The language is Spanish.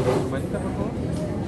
¿Me comenta, por favor?